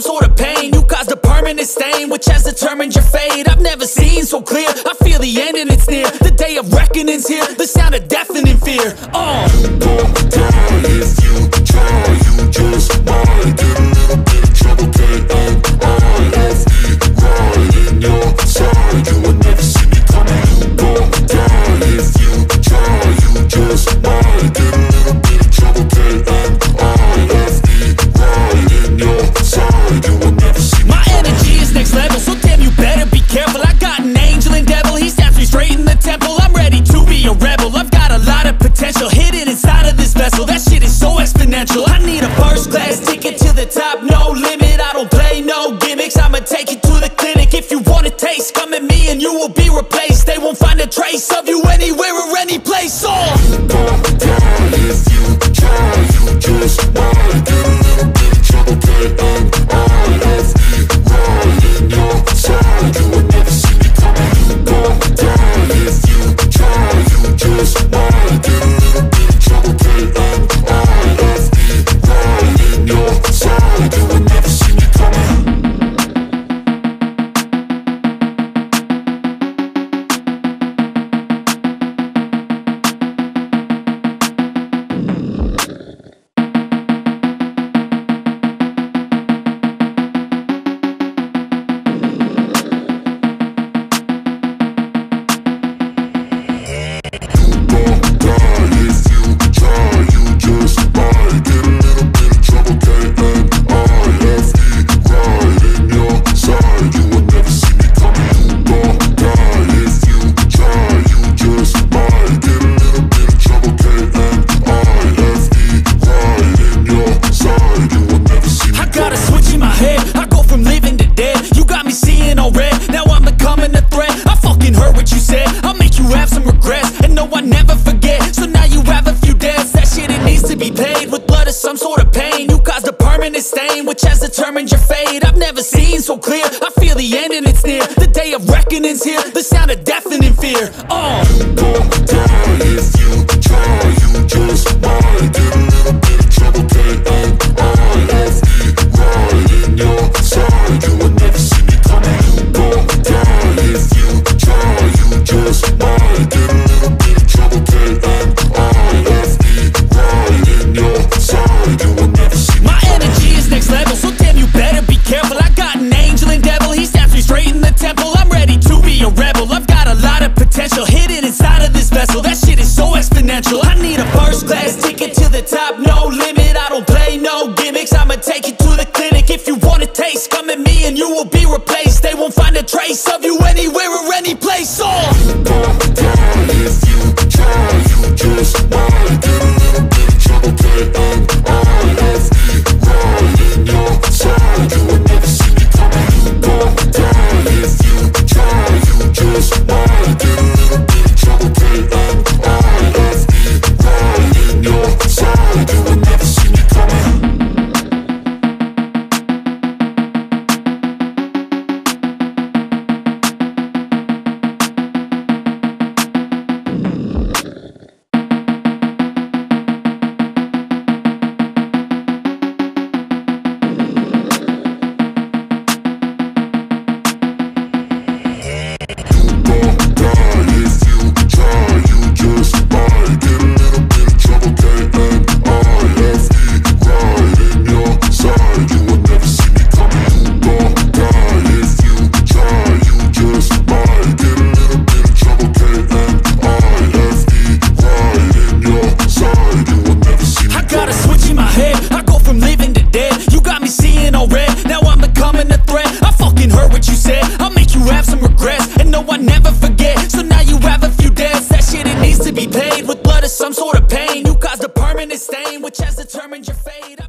some sort of pain. You caused a permanent stain, which has determined your fate. I've never seen so clear, I feel the end and it's near. The day of reckoning's here, the sound of deafening fear. You don't die if you try, you just might get a little bit of trouble. K.O.I.F.E. right in your side, you would never see me coming. You don't die if you try, you just might get a little bit of trouble. K.O.I.F.E. right in your side, you would never see me coming. My energy is next level, so damn you better be careful. I got an angel and devil, he steps me straight in the temple. I'm ready to be a rebel, I've got a lot of potential hidden inside of this vessel. That shit is so exponential. I need a first class ticket to the top, no limit. I don't play no gimmicks, I'ma take you to the clinic. If you want a taste, come at me and you will be replaced. They won't find a trace of you anywhere or any place. You don't die if you try, you just might get a little bit of trouble. K.O.I.F.E. right in your side, you would never see me coming. You don't die if you try, you just might get a little bit of trouble. K.O.I.F.E. right in your side, you would never see me coming. Some sort of pain, you caused a permanent stain, which has determined your fate.